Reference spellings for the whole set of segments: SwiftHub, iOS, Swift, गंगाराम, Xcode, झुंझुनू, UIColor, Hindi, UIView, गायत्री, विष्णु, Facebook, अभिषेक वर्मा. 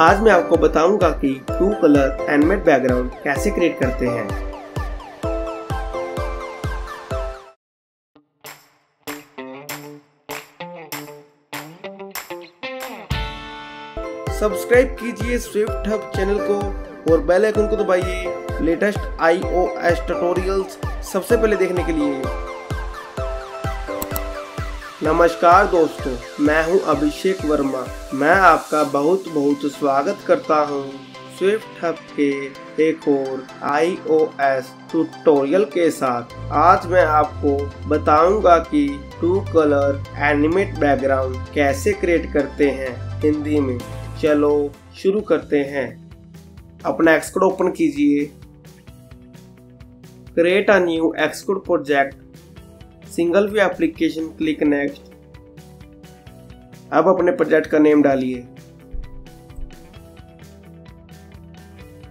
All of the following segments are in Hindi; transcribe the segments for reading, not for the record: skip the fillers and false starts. आज मैं आपको बताऊंगा कि ट्रू कलर एनिमेट बैकग्राउंड कैसे क्रिएट करते हैं। सब्सक्राइब कीजिए स्विफ्ट हब चैनल को और बेल आइकन को दबाइए लेटेस्ट iOS ट्यूटोरियल्स सबसे पहले देखने के लिए। नमस्कार दोस्तों, मैं हूं अभिषेक वर्मा। मैं आपका बहुत बहुत स्वागत करता हूं स्विफ्ट हब के एक और iOS ट्यूटोरियल के साथ। आज मैं आपको बताऊंगा कि ट्रू कलर एनिमेट बैकग्राउंड कैसे क्रिएट करते हैं हिंदी में। चलो शुरू करते हैं। अपना एक्सकोड ओपन कीजिए, create a new Xcode project, single view application, click next. अब अपने प्रोजेक्ट का नेम डालिए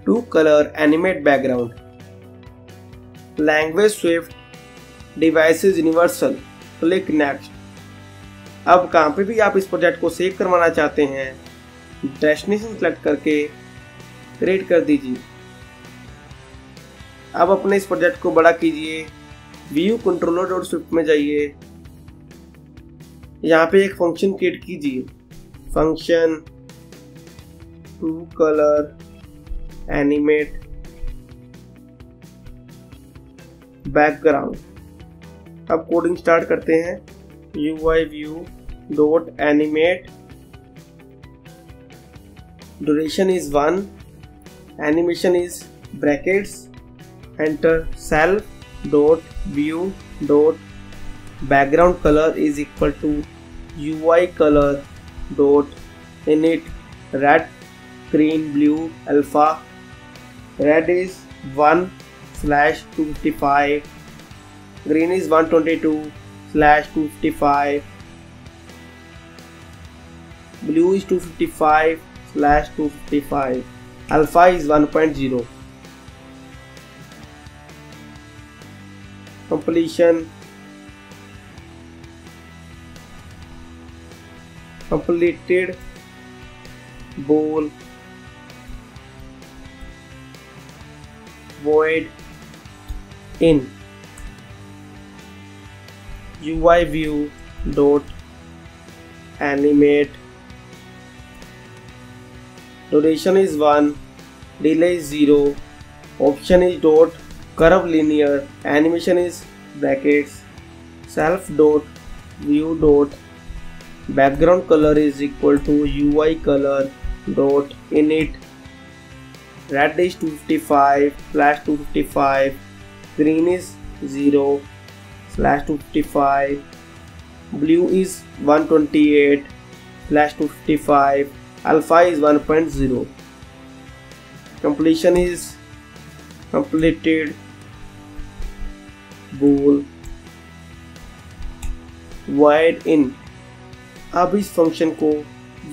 to colour animate background, language Swift, devices universal, click next. अब कहाँ पे भी आप इस प्रोजेक्ट को सेव करवाना चाहते हैं, डेस्टिनेशन सेलेक्ट करके क्रिएट कर दीजिए। अब अपने इस प्रोजेक्ट को बड़ा कीजिए, व्यू कंट्रोलर डॉट स्विफ्ट में जाइए, यहाँ पे एक फंक्शन क्रिएट कीजिए, function to colour animate background. अब कोडिंग स्टार्ट करते हैं, UIView dot animate, duration is 1, animation is brackets, enter self dot view dot background color is equal to UI color dot init, red, green, blue, alpha, red is 1/255, green is 122/255, blue is 255/255, alpha is 1.0, completion completed, bool, void, in, UIView dot animate, duration is 1, delay is 0, option is dot curve linear, animation is brackets, self dot view dot background color is equal to UI color dot init, red is 255/255, green is 0/255, blue is 128/255, alpha is 1.0, completion is completed, bool, void in। अब इस फंक्शन को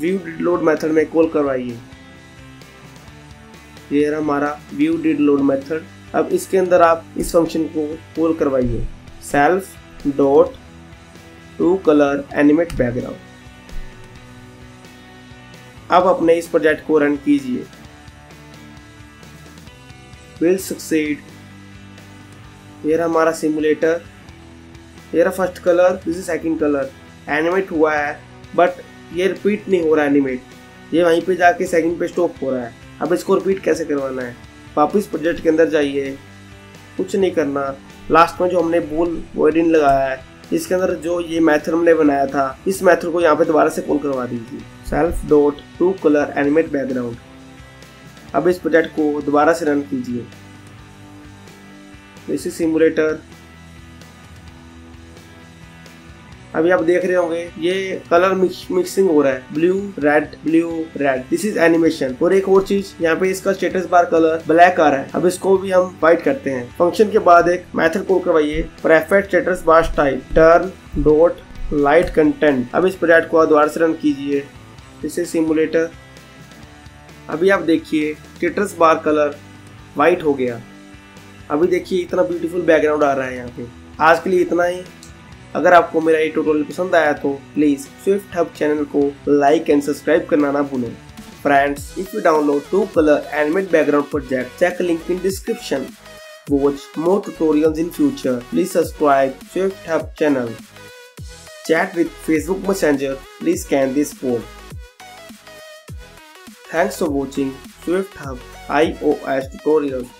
व्यू डिड लोड मेथड में कॉल करवाइए। ये रहा हमारा व्यू डिड लोड मेथड। अब इसके अंदर आप इस फंक्शन को कॉल करवाइए, self dot to colour animate background. अब अपने इस प्रोजेक्ट को रन कीजिए, विल सक्सेड। ये रहा हमारा सिमुलेटर, ये रहा first colour, this is second colour, animate हुआ है बट ये रिपीट नहीं हो रहा एनिमेट, ये वहीं पे जाके सेकंड पे स्टॉप हो रहा है। अब इसको रिपीट कैसे करवाना है, वापस प्रोजेक्ट के अंदर जाइए, कुछ नहीं करना, लास्ट में जो हमने बोल वॉइडिन लगाया है इसके अंदर जो ये मेथड हमने बनाया था इस मेथड को यहाँ पे दोबारा से कॉल करवा दीजिए, self dot to colour animate background. अब इस प्रोजेक्ट को दोबारा से रन कीजिए, इसी सिमुलेटर। अभी आप देख रहे होंगे ये कलर मिक्सिंग हो रहा है, blue red blue red, this is animation. और एक और चीज, यहाँ पे इसका स्टेटस बार कलर ब्लैक आ रहा है, अब इसको भी हम व्हाइट करते हैं। फंक्शन के बाद एक मेथड कॉल करवाइए, preferred status bar style, turn dot light content. अब इस प्रोजेक्ट को दोबारा से रन कीजिए, इसे सिमुलेटर। अभी आप देखिए स्टेटस बार कलर व्हाइट हो गया। अभी देखिए इतना ब्यूटीफुल बैकग्राउंड आ रहा है यहाँ पे। आज के लिए इतना ही। अगर आपको मेरा ये ट्यूटोरियल पसंद आया तो प्लीज़ स्विफ्ट हब चैनल को लाइक एंड सब्सक्राइब करना ना भूलें। Friends, if you download 2-color animate background project, check link in description. Watch more tutorials in future. Please subscribe SwiftHub channel. Chat with Facebook Messenger. Please scan this form. Thanks for watching SwiftHub iOS tutorials.